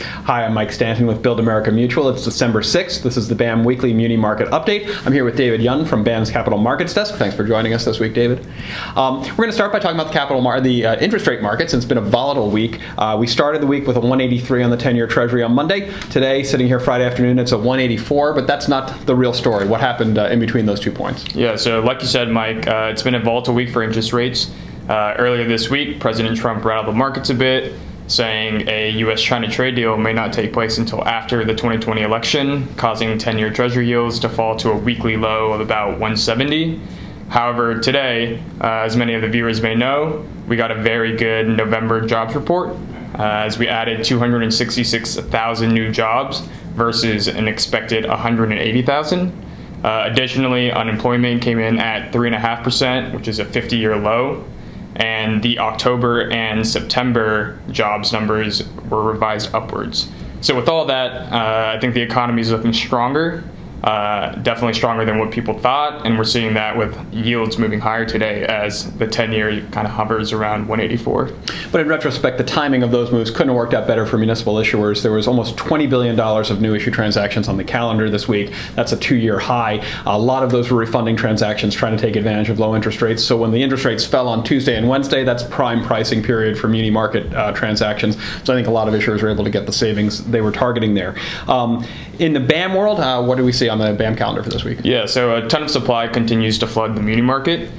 Hi, I'm Mike Stanton with Build America Mutual. It's December 6th. This is the BAM Weekly Muni Market Update. I'm here with David Yun from BAM's Capital Markets Desk. Thanks for joining us this week, David. We're going to start by talking about the interest rate markets. It's been a volatile week. We started the week with a 183 on the 10-year Treasury on Monday. Today, sitting here Friday afternoon, it's a 184, but that's not the real story. What happened in between those 2 points? Yeah, so like you said, Mike, it's been a volatile week for interest rates. Earlier this week, President Trump rattled the markets a bit, saying a U.S.-China trade deal may not take place until after the 2020 election, causing 10-year Treasury yields to fall to a weekly low of about 170. However, today, as many of the viewers may know, we got a very good November jobs report, as we added 266,000 new jobs versus an expected 180,000. Additionally, unemployment came in at 3.5%, which is a 50-year low. And the October and September jobs numbers were revised upwards. So with all that, I think the economy is looking stronger, definitely stronger than what people thought, and we're seeing that with yields moving higher today as the 10-year kind of hovers around 184. But in retrospect, the timing of those moves couldn't have worked out better for municipal issuers. There was almost $20 billion of new issue transactions on the calendar this week. That's a 2-year high. A lot of those were refunding transactions trying to take advantage of low interest rates. So when the interest rates fell on Tuesday and Wednesday, that's prime pricing period for muni market transactions. So I think a lot of issuers were able to get the savings they were targeting there. In the BAM world, what do we see on the BAM calendar for this week? Yeah, so a ton of supply continues to flood the muni market.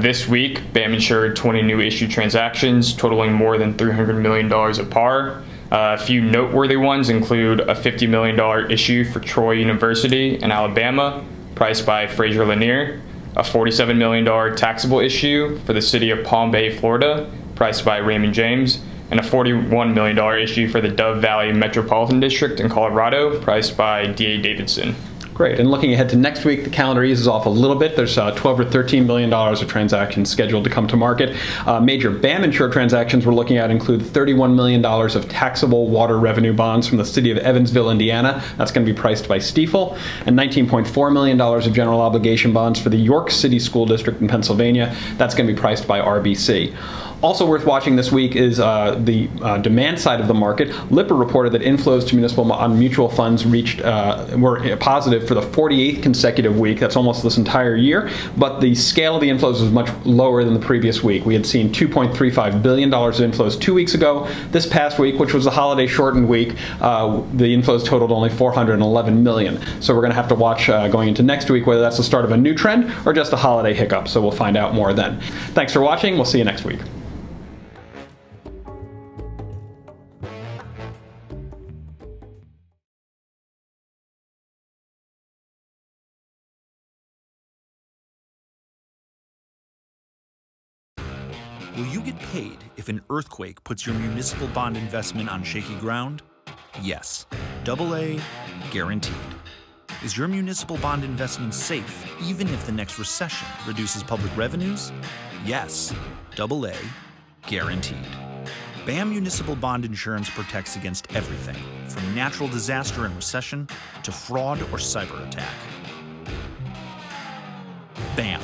This week, BAM insured 20 new issue transactions totaling more than $300 million at par. A few noteworthy ones include a $50 million issue for Troy University in Alabama, priced by Frazier Lanier, a $47 million taxable issue for the city of Palm Bay, Florida, priced by Raymond James, and a $41 million issue for the Dove Valley Metropolitan District in Colorado, priced by D.A. Davidson. Great, and looking ahead to next week, the calendar eases off a little bit. There's $12 or $13 billion of transactions scheduled to come to market. Major BAM-insured transactions we're looking at include $31 million of taxable water revenue bonds from the city of Evansville, Indiana. That's going to be priced by Stiefel. And $19.4 million of general obligation bonds for the York City School District in Pennsylvania. That's going to be priced by RBC. Also worth watching this week is the demand side of the market. Lipper reported that inflows to mutual funds were positive for the 48th consecutive week. That's almost this entire year. But the scale of the inflows was much lower than the previous week. We had seen $2.35 billion of inflows 2 weeks ago. This past week, which was a holiday-shortened week, the inflows totaled only $411 million. So we're going to have to watch going into next week whether that's the start of a new trend or just a holiday hiccup. So we'll find out more then. Thanks for watching. We'll see you next week. Will you get paid if an earthquake puts your municipal bond investment on shaky ground? Yes. AA, guaranteed. Is your municipal bond investment safe even if the next recession reduces public revenues? Yes. AA, guaranteed. BAM Municipal Bond Insurance protects against everything, from natural disaster and recession to fraud or cyber attack. BAM.